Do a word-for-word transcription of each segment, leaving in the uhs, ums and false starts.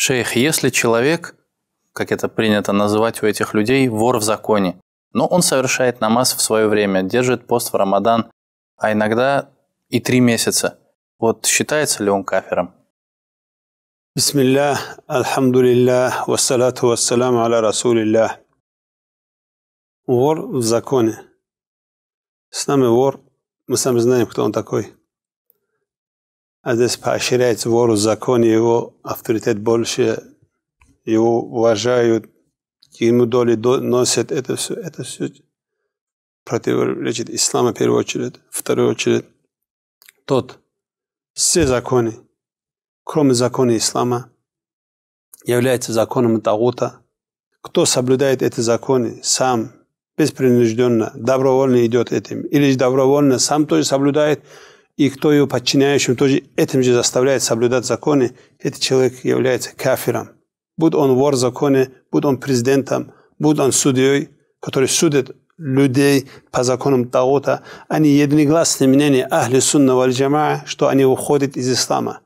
Шейх, если человек, как это принято называть у этих людей, вор в законе, но он совершает намаз в свое время, держит пост в Рамадан, а иногда и три месяца, вот считается ли он кафиром? Бисмиллях, альхамдулиллях, вассалату вассаляму аля расулиллях. Вор в законе. С нами вор, мы сами знаем, кто он такой. А здесь поощряется вору в законе, его авторитет больше, его уважают, ему доли носят, это все, это все противоречит исламу в первую очередь, в вторую очередь. Тот, все законы, кроме закона ислама, является законом Тагута. Кто соблюдает эти законы сам, беспринужденно, добровольно идет этим, или добровольно сам тоже соблюдает, и кто его подчиняющим тоже этим же заставляет соблюдать законы, этот человек является кафиром. Будь он вор в законе, будь он президентом, будь он судьей, который судит людей по законам Таута, они единогласны мнение Ахлю-Сунна валь-Джамаа, что они уходят из ислама.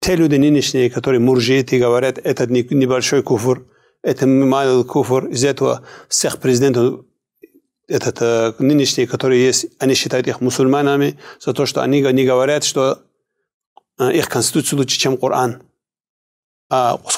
Те люди нынешние, которые муржииты, говорят, это небольшой куфур, это малый куфур, из этого всех президентов, Этот, нынешние, которые есть, они считают их мусульманами за то, что они, они говорят, что их конституцию лучше, чем Коран. А с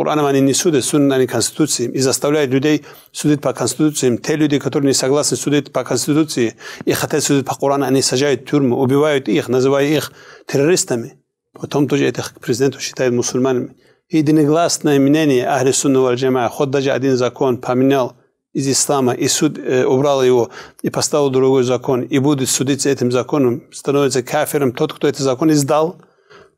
Кораном они не судят, судят они конституции. И заставляют людей судить по конституциям. Те люди, которые не согласны судить по конституции и хотят судить по Корану, они сажают в тюрьму, убивают их, называя их террористами. Потом тоже этих президентов считают мусульманами. Единогласное мнение Ахлю-Сунна валь-Джамаа, хоть даже один закон поменял из ислама, и суд э, убрал его, и поставил другой закон, и будет судиться этим законом, становится кафиром тот, кто этот закон издал,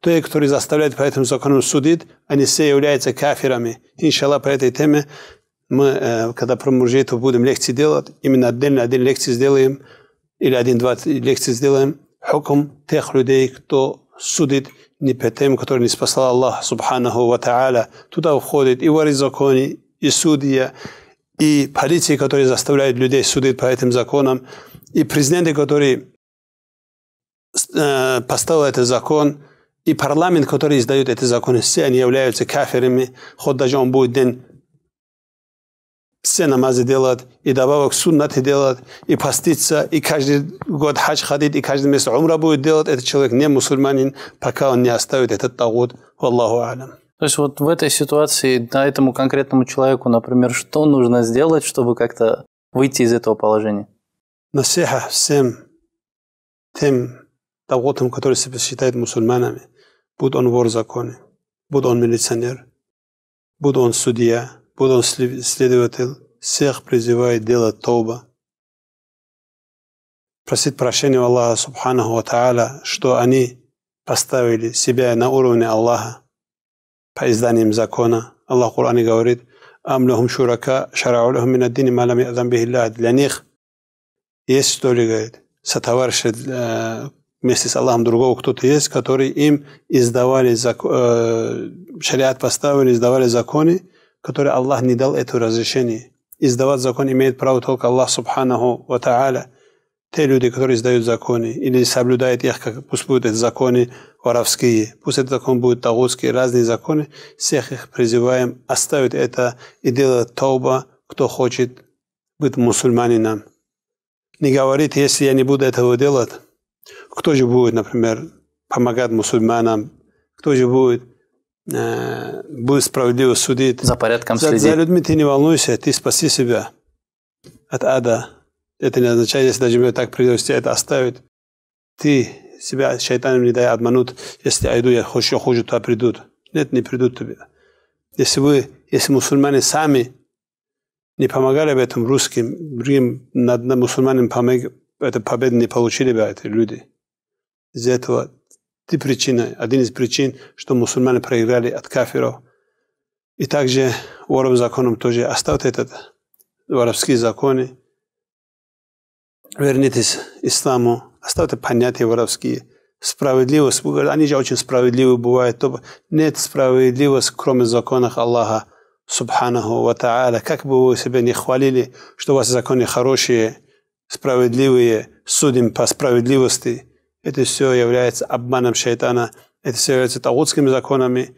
те, которые заставляют по этому закону судить, они все являются кафирами. Иншаллах, по этой теме мы, э, когда про муржиитов будем лекции делать, именно отдельно один лекции сделаем, или один-два лекции сделаем, хукм тех людей, кто судит не по тем, которые не спасал Аллах, субханаху ва та'аля. Туда входит и вори законы, и судья, и полиции, которые заставляют людей судить по этим законам, и президенты, которые э, поставил этот закон, и парламент, который издает эти законы, все они являются кафирами, хоть даже он будет день все намазы делать, и добавок суннаты делать, и поститься, и каждый год хадж ходить, и каждый месяц умра будет делать, этот человек не мусульманин, пока он не оставит этот тагут. Валлаху алям. То есть вот в этой ситуации, на этому конкретному человеку, например, что нужно сделать, чтобы как-то выйти из этого положения? Насиха всем тем тагутам, которые себя считают мусульманами, будь он вор в законе, будь он милиционер, будь он судья, будь он следователь, всех призывает делать тоуба. Просить прощения у Аллаха, субханаху ва та'аля, что они поставили себя на уровне Аллаха, по изданиям закона. Аллах в Коране говорит: «Амлахум шурака шараулахум мин ад-дини ма лам я'зан бихи Аллах». Для них есть, что ли, говорит, сотоварищи вместе с Аллахом другого кто-то есть, который им издавали закон, шариат поставили, издавали законы, которые Аллах не дал это разрешение. Издавать закон имеет право только Аллах, субханаху ва та'аля. Те люди, которые издают законы или соблюдают их, как, пусть будут эти законы воровские, пусть этот закон будет тагутские, разные законы, всех их призываем оставить это и делать тауба, кто хочет быть мусульманином. Не говорит, если я не буду этого делать, кто же будет, например, помогать мусульманам, кто же будет, э, будет справедливо судить. За порядком следить. За, за людьми ты не волнуйся, ты спаси себя от ада. Это не означает, если даже мне так придется это оставить. Ты себя шайтаном не дай обмануть. Если я иду, я хочу, я хуже, то придут. Нет, не придут тебе. Если вы, если мусульмане сами не помогали бы этим русским, другим над мусульманам помог, это победу не получили бы эти люди. Из-за этого ты причина, один из причин, что мусульмане проиграли от кафиров. И также воров законом тоже оставьте этот воровские законы. Вернитесь к исламу, оставьте понятия воровские. Справедливость, они же очень справедливы бывают. Нет справедливости, кроме законов Аллаха, субханаху ва та'аля. Как бы вы себя не хвалили, что у вас законы хорошие, справедливые, судим по справедливости, это все является обманом шайтана, это все является тагутскими законами.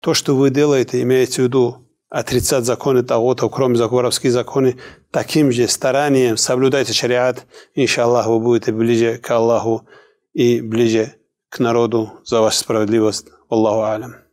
То, что вы делаете, имеется в виду отрицать законы Тагута, кроме заговоровских законов, таким же старанием соблюдайте шариат, иншаллах, вы будете ближе к Аллаху и ближе к народу за вашу справедливость. Аллаху алям.